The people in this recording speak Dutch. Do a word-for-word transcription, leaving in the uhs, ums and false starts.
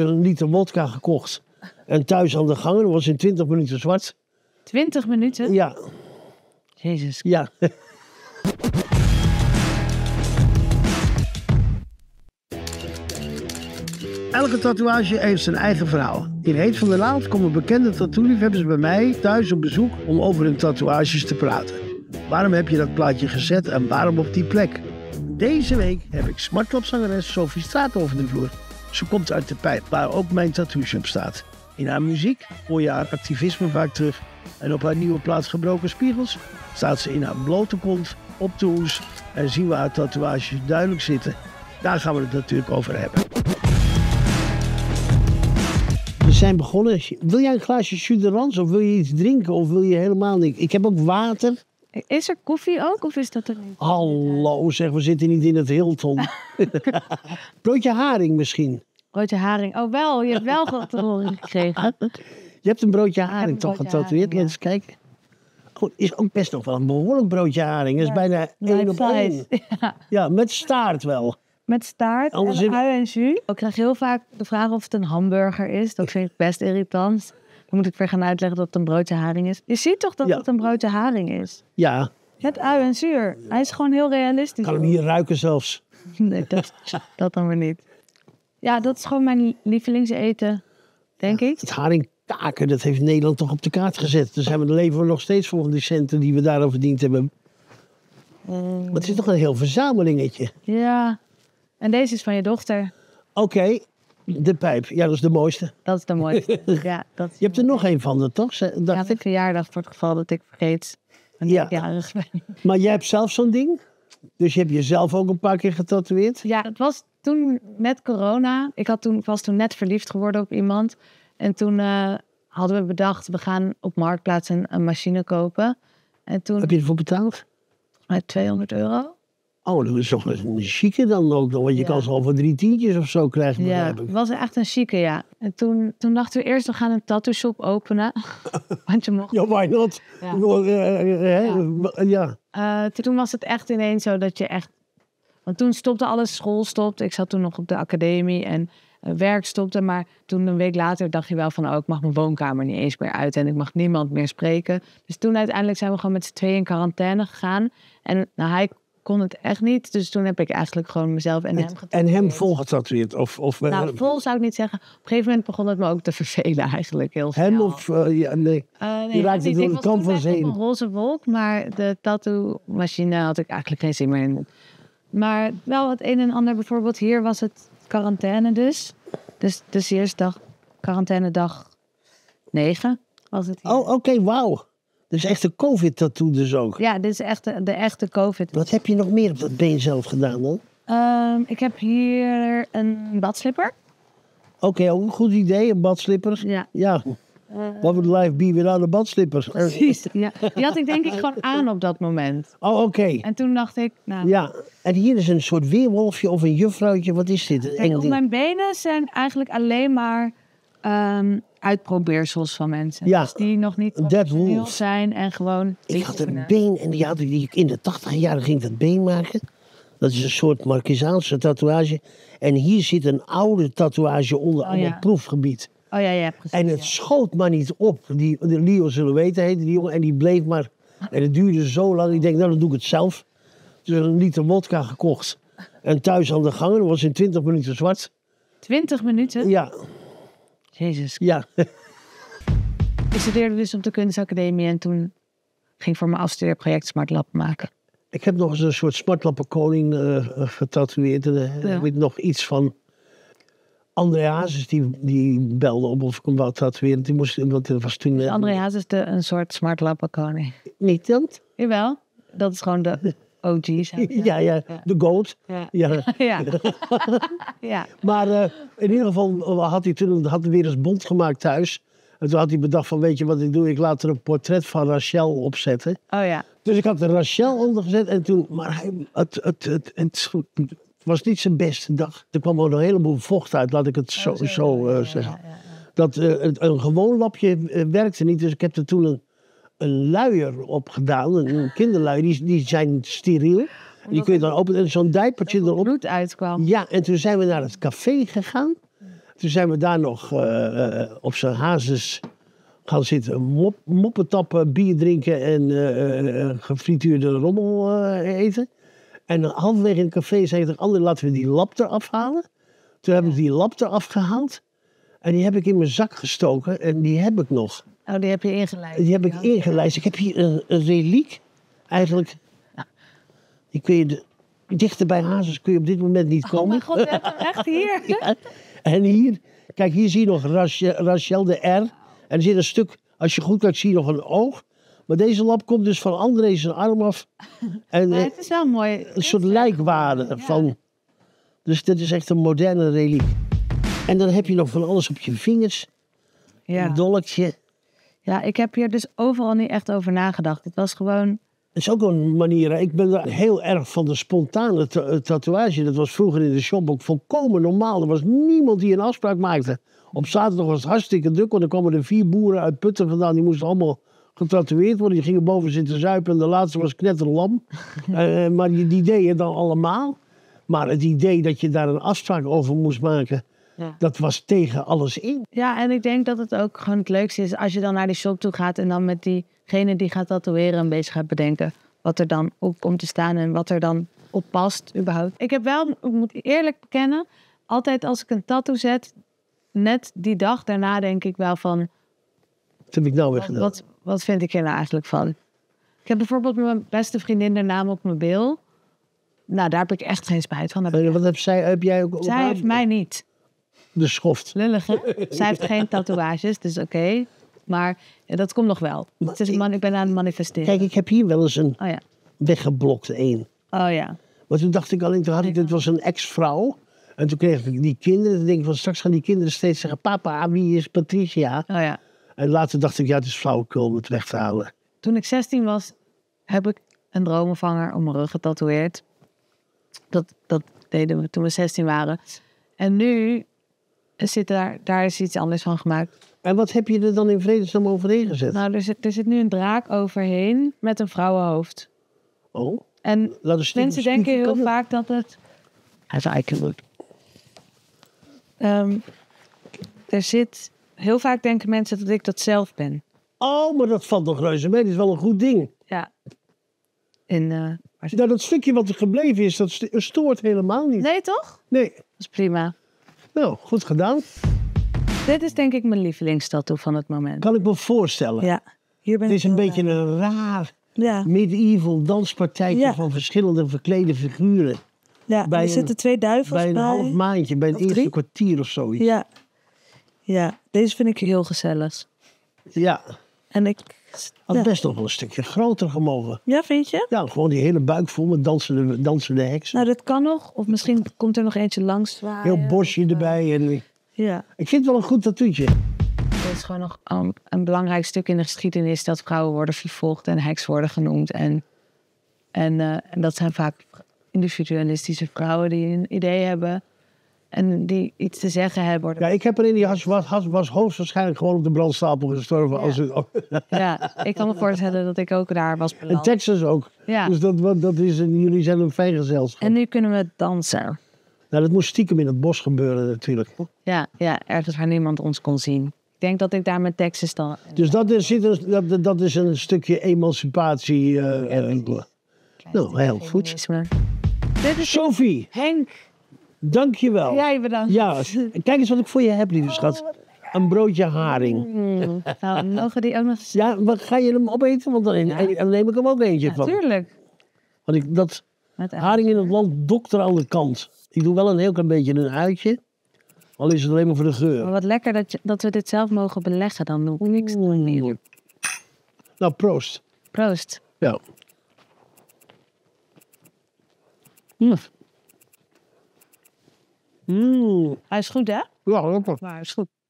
er een liter wodka gekocht. En thuis aan de gang, dat was in twintig minuten zwart. twintig minuten? Ja. Jezus. Ja. Elke tatoeage heeft zijn eigen verhaal. In Heet van de Naald komen bekende tattoo-liefhebbers bij mij thuis op bezoek om over hun tatoeages te praten. Waarom heb je dat plaatje gezet en waarom op die plek? Deze week heb ik smartlapzangeres Sophie Straat over de vloer. Ze komt uit de pijp waar ook mijn tattoo-shop staat. In haar muziek hoor je haar activisme vaak terug. En op haar nieuwe plaat Gebroken Spiegels staat ze in haar blote kont op de hoes en zien we haar tatoeages duidelijk zitten. Daar gaan we het natuurlijk over hebben. We zijn begonnen. Wil jij een glaasje suderans of wil je iets drinken of wil je helemaal niks? Ik heb ook water. Is er koffie ook of is dat er niet? Hallo zeg, we zitten niet in het Hilton. Broodje haring misschien. Broodje haring. Oh wel, je hebt wel wat te horen gekregen. Je hebt een broodje haring een toch getatoeëerd? Ja. Eens kijken. Oh, is ook best nog wel een behoorlijk broodje haring. Dat is ja, bijna één op één. Ja. Ja, met staart wel. Met staart en in... ui en jus. Ik krijg heel vaak de vraag of het een hamburger is. Dat vind ik best irritant. Dan moet ik weer gaan uitleggen dat het een broodje haring is. Je ziet toch dat ja. het een broodje haring is? Ja. Met ui en zuur. Hij is gewoon heel realistisch. Kan hem hier ruiken zelfs. Nee, dat, dat dan weer niet. Ja, dat is gewoon mijn lievelingseten, denk ja, ik. Het haringkaken, dat heeft Nederland toch op de kaart gezet. Dus hebben we leven we nog steeds volgens die centen die we daarover verdiend hebben. Mm. Maar het is toch een heel verzamelingetje. Ja. En deze is van je dochter. Oké, okay. De pijp. Ja, dat is de mooiste. Dat is de mooiste. Ja, dat is je hebt er nog één van, toch? Dat... Ja, dat is verjaardag voor het geval dat ik vergeet. Ja. Jarig ben. Maar jij hebt zelf zo'n ding? Dus je hebt jezelf ook een paar keer getatoeëerd? Ja, het was toen met corona. Ik had toen, was toen net verliefd geworden op iemand. En toen uh, hadden we bedacht, we gaan op Marktplaats een, een machine kopen. En toen... Heb je ervoor betaald? tweehonderd euro. Oh, dat is toch een chique dan ook nog, want je ja. kan ze al voor drie tientjes of zo krijgen. Ja, het was echt een chique, ja. En toen, toen dachten we eerst, we gaan een tattoo shop openen. Want je mocht... Ja, why not? Ja. Ja. Ja. Uh, toen was het echt ineens zo dat je echt... Want toen stopte alles, school stopte. Ik zat toen nog op de academie en uh, werk stopte. Maar toen een week later dacht je wel van, oh, ik mag mijn woonkamer niet eens meer uit. En ik mag niemand meer spreken. Dus toen uiteindelijk zijn we gewoon met z'n tweeën in quarantaine gegaan. En nou, hij... kon het echt niet. Dus toen heb ik eigenlijk gewoon mezelf en hem getatoeëerd. En hem vol getatoeëerd? Of, of, nou, hem... vol zou ik niet zeggen. Op een gegeven moment begon het me ook te vervelen eigenlijk. Heel snel. Hem of... Uh, ja, nee. Uh, nee. Je raakte door de kant van zee. Ik was op een roze wolk, maar de tattoo-machine had ik eigenlijk geen zin meer in. Maar wel het een en ander. Bijvoorbeeld hier was het quarantaine dus. Dus, dus hier is dag, quarantaine dag negen was het hier. Oh, oké, okay, wauw. Dus echt een COVID-tattoo dus ook? Ja, dit is echt de, de echte COVID. Wat heb je nog meer op dat been zelf gedaan dan? Um, ik heb hier een badslipper. Oké, okay, ook een goed idee, een badslipper. Ja. Ja. Uh, What would life be without a badslipper? Precies, ja. Die had ik denk ik gewoon aan op dat moment. Oh, oké. Okay. En toen dacht ik... Nou, ja, en hier is een soort weerwolfje of een juffrouwtje. Wat is dit? Kijk, op mijn benen zijn eigenlijk alleen maar... Um, uitprobeersels van mensen. Ja, dus die nog niet professioneel zijn en gewoon... Ik had een been en die had ik in de tachtig jaren ging dat been maken. Dat is een soort Marquisaanse tatoeage. En hier zit een oude tatoeage onder oh, ja. het proefgebied. Oh ja, ja, precies. En het ja. schoot maar niet op. Die, de Leo Silhouette heette die jongen en die bleef maar... En het duurde zo lang. Ik denk, nou dan doe ik het zelf. Dus een liter wodka gekocht. En thuis aan de gang. Dat was in twintig minuten zwart. twintig minuten? Ja. Jezus. Ja. Ik studeerde dus op de kunstacademie en toen ging voor mijn afstudeerproject smartlap maken. Ik heb nog eens een soort smartlappenkoning uh, getatoeëerd. Uh, ja. Ik weet nog iets van André Hazes, die, die belde op of ik hem wou tatoeëren. Die moest, want dat was toen, dus André Hazes de, een soort smartlappenkoning? Niet dat? Jawel, dat is gewoon de... O G's. Ja, ja, de goat. Ja. Ja. Ja. Ja. Maar uh, in ieder geval had hij toen had hij weer eens bont gemaakt thuis. En toen had hij bedacht van, weet je wat ik doe? Ik laat er een portret van Rachel opzetten. Oh ja. Dus ik had er Rachel ondergezet en toen... Maar hij, het, het, het, het, het was niet zijn beste dag. Er kwam ook een heleboel vocht uit, laat ik het zo, oh, zo, zo uh, ja, zeggen. Ja, ja, ja. Dat uh, een gewoon lapje uh, werkte niet, dus ik heb er toen een... een luier opgedaan, een kinderluier, die, die zijn steriel. Die kun je dan openen en zo'n dijpertje erop. Bloed uitkwam. Ja, en toen zijn we naar het café gegaan. Toen zijn we daar nog uh, op zijn Hazes gaan zitten mop, moppen tappen, bier drinken en uh, gefrituurde rommel uh, eten. En halverwege in het café zei ik, André, laten we die lap eraf halen. Toen heb ik die lap eraf gehaald en die heb ik in mijn zak gestoken en die heb ik nog. Oh, die heb je ingelijst? Die heb ik ingelijst. Ik heb hier een, een reliek eigenlijk. Die kun je de, dichter bij Hazes kun je op dit moment niet komen. Oh mijn god, we hebben hem echt hier. Ja. En hier, kijk, hier zie je nog Rachel, Rachel de R. En er zit een stuk, als je goed kijkt, zie je nog een oog. Maar deze lap komt dus van André zijn arm af. En, maar het is wel mooi. Een soort lijkwade ja. van. Dus dit is echt een moderne reliek. En dan heb je nog van alles op je vingers. Ja. Een dolkje. Ja, ik heb hier dus overal niet echt over nagedacht. Het was gewoon... Het is ook een manier. Ik ben er heel erg van de spontane ta tatoeage. Dat was vroeger in de shop ook volkomen normaal. Er was niemand die een afspraak maakte. Op zaterdag was het hartstikke druk, want er kwamen er vier boeren uit Putten vandaan. Die moesten allemaal getatoeëerd worden. Die gingen boven zitten zuipen en de laatste was knetterlam. uh, maar die, die deden dan allemaal. Maar het idee dat je daar een afspraak over moest maken, ja. dat was tegen alles in. Ja, en ik denk dat het ook gewoon het leukste is als je dan naar die shop toe gaat en dan met die... Degene die gaat tatoeëren een beetje gaat bedenken wat er dan op komt te staan en wat er dan op past überhaupt. Ik heb wel, ik moet eerlijk bekennen, altijd als ik een tattoo zet, net die dag daarna denk ik wel van... Wat heb ik nou weer gedaan? Wat, wat vind ik hier nou eigenlijk van? Ik heb bijvoorbeeld mijn beste vriendin haar naam op mijn bil. Nou, daar heb ik echt geen spijt van. Heb wat echt... heb, zij, heb jij ook op Zij heeft mij niet. De schoft. Lullig, hè? Zij heeft geen tatoeages, dus oké. Okay. Maar ja, dat komt nog wel. Het is man, ik ben aan het manifesteren. Kijk, ik heb hier wel eens een oh, ja. weggeblokt een. Oh ja. Maar toen dacht ik alleen, toen had ik, dit was een ex-vrouw. En toen kreeg ik die kinderen. Toen denk ik van, straks gaan die kinderen steeds zeggen, papa, wie is Patricia? Oh ja. En later dacht ik, ja, het is flauwekul om het weg te halen. Toen ik zestien was, heb ik een dromenvanger om mijn rug getatoeëerd. Dat, dat deden we toen we zestien waren. En nu zit daar, daar is iets anders van gemaakt. En wat heb je er dan in vredesnaam overheen gezet? Nou, er zit, er zit nu een draak overheen met een vrouwenhoofd. Oh. En mensen denken heel vaak dat het... As I can look. Um, er zit... Heel vaak denken mensen dat ik dat zelf ben. Oh, maar dat valt nog reuze mee. Dat is wel een goed ding. Ja. In, uh, als... nou, dat stukje wat er gebleven is, dat stoort helemaal niet. Nee, toch? Nee. Dat is prima. Nou, goed gedaan. Dit is denk ik mijn lievelingstattoo van het moment. Kan ik me voorstellen. Ja, hier ben het is ik een beetje raar. een raar ja. medieval danspartijtje ja. van verschillende verklede figuren. Ja, bij er een, zitten twee duivels bij. Een bij... half maandje, bij het of eerste drie? kwartier of zoiets. Ja. ja, deze vind ik heel gezellig. Ja. En ik... Had ja. best nog wel een stukje groter gemogen. Ja, vind je? Ja, gewoon die hele buik vol met dansende, dansende heksen. Nou, dat kan nog. Of misschien komt er nog eentje langs zwaaien. Heel bosje of, erbij en... Ja. Ik vind het wel een goed tattooetje. Het is gewoon nog um, een belangrijk stuk in de geschiedenis... dat vrouwen worden vervolgd en heks worden genoemd. En, en, uh, en dat zijn vaak individualistische vrouwen die een idee hebben... en die iets te zeggen hebben. Ja, ik heb er in die has, was, has, was hoogstwaarschijnlijk gewoon op de brandstapel gestorven. Ja. Als het, oh. ja, ik kan me voorstellen dat ik ook daar was beland. En Texas ook. Ja. Dus dat, dat is, jullie zijn een fijn gezelschap. En nu kunnen we dansen. Nou, dat moest stiekem in het bos gebeuren natuurlijk. Ja, ja, ergens waar niemand ons kon zien. Ik denk dat ik daar met Texas dan... Dus dat is, dat, dat is een stukje emancipatie. Uh, en, nou, heel goed. Sophie, Henk, dank je wel. Jij bedankt. Ja, kijk eens wat ik voor je heb, lieve schat. Een broodje haring. Mm, nou, mogen die ook nog... Ja, maar ga je hem opeten? Want dan, ja. dan neem ik hem ook eentje ja, van. Natuurlijk. Want ik, dat haring in het land dokt er aan de kant. Ik doe wel een heel klein beetje een uitje. Al is het alleen maar voor de geur. Maar wat lekker dat, je, dat we dit zelf mogen beleggen. Dan doe ik niks meer. Nou, proost. Proost. Ja. Mm. Mm. Hij is goed, hè? Ja, lekker. Maar hij is goed.